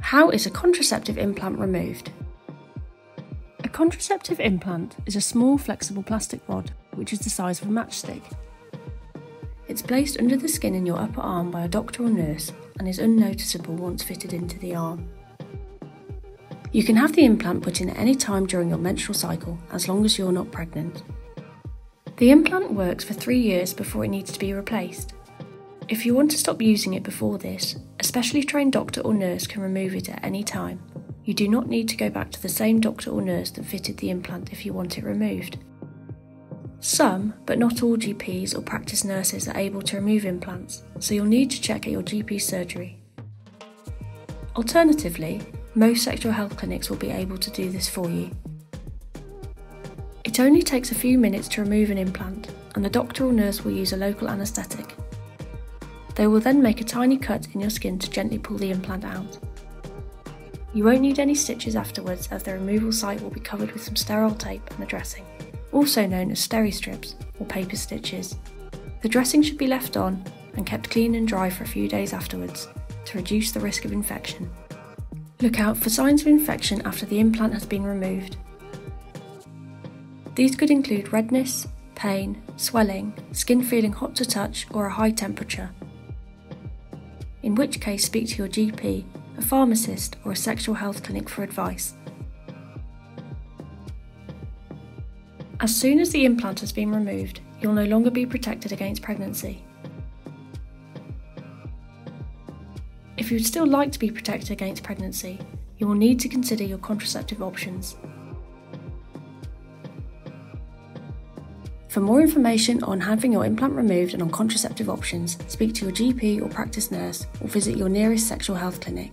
How is a contraceptive implant removed? A contraceptive implant is a small flexible plastic rod which is the size of a matchstick. It's placed under the skin in your upper arm by a doctor or nurse and is unnoticeable once fitted into the arm. You can have the implant put in at any time during your menstrual cycle, as long as you're not pregnant. The implant works for 3 years before it needs to be replaced. If you want to stop using it before this, a specially trained doctor or nurse can remove it at any time. You do not need to go back to the same doctor or nurse that fitted the implant if you want it removed. Some, but not all GPs or practice nurses are able to remove implants, so you'll need to check at your GP's surgery. Alternatively, most sexual health clinics will be able to do this for you. It only takes a few minutes to remove an implant, and the doctor or nurse will use a local anaesthetic. They will then make a tiny cut in your skin to gently pull the implant out. You won't need any stitches afterwards, as the removal site will be covered with some sterile tape and a dressing, also known as steri-strips or paper stitches. The dressing should be left on and kept clean and dry for a few days afterwards to reduce the risk of infection. Look out for signs of infection after the implant has been removed. These could include redness, pain, swelling, skin feeling hot to touch or a high temperature. In which case, speak to your GP, a pharmacist or a sexual health clinic for advice. As soon as the implant has been removed, you'll no longer be protected against pregnancy. If you'd still like to be protected against pregnancy, you will need to consider your contraceptive options. For more information on having your implant removed and on contraceptive options, speak to your GP or practice nurse, or visit your nearest sexual health clinic.